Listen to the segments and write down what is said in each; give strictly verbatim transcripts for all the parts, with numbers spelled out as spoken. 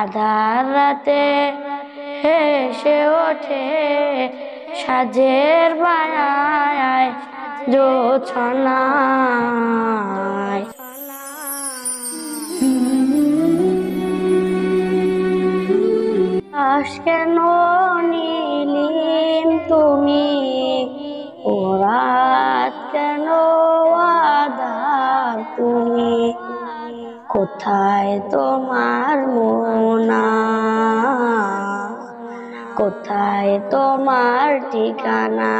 আধার রাতে হেসে ওঠে সাজের বানায় জোছনায়। আকাশ কেন নীলিম তুমি, ও রাত কেন আধার তুমি, কোথায় তোমার মোনা, কোথায় তোমার ঠিকানা।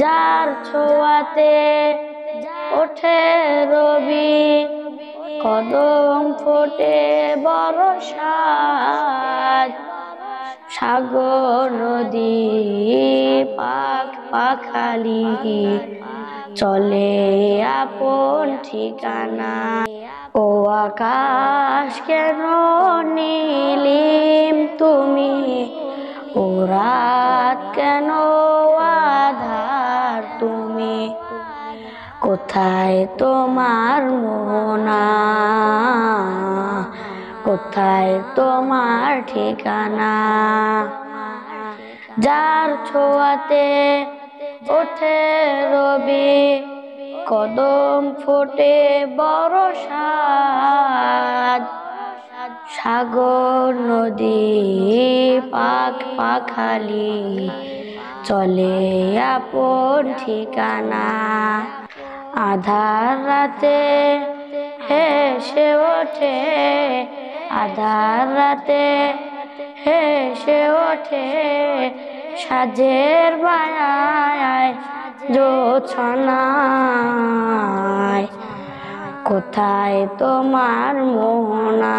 যার ছোঁয়াতে ওঠে রবি, কদম ফোটে বরসাত, সাগর নদী পাখ পাখালি চলে আপন ঠিকানা। ও আকাশ কেন নীলিম তুমি, ও রাত কেন আধার তুমি, কোথায় তোমার মোনা, কোথায় তোমার ঠিকানা। যার ছোঁয়াতে ওঠে রবি, কদম ফোটে বরসাত, সাগর নদী পাখ পাখালি চলে আপন ঠিকানা। আধার রাতে হেসে ওঠে, আধার রাতে হেসে ওঠে সাজের বানায় জোছনায়, কোথায় তোমার মোহনা,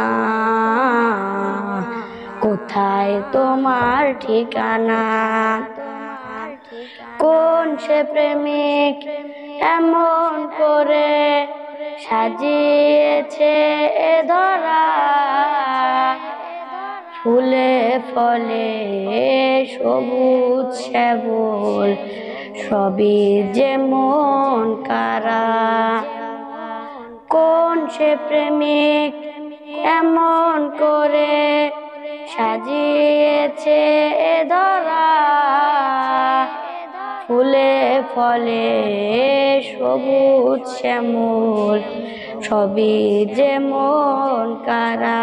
কোথায় তোমার ঠিকানা। কোন সে প্রেমিক এমন করে সাজিয়েছে এ ধরা, ফুলে ফলে সবুজ শ্যাবল সবই যে মন কারা। কোন সে প্রেমিক এমন করে সাজিয়েছে এ ধরা, ফুলে ফলে সবুজ শ্যামল সবই যে মন কারা।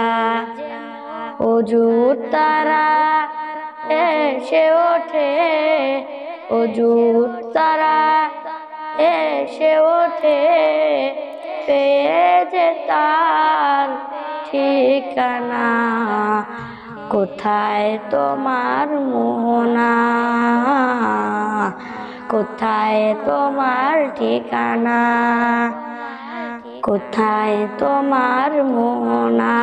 অযুত তারা এসে ওঠে, অযুত তারা এসে ওঠে পেয়ে যে তার ঠিকানা, কোথায় তোমার মোহনা, কোথায় তোমার ঠিকানা, কোথায় তোমার মোহনা,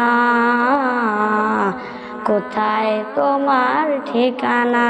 কোথায় তোমার ঠিকানা।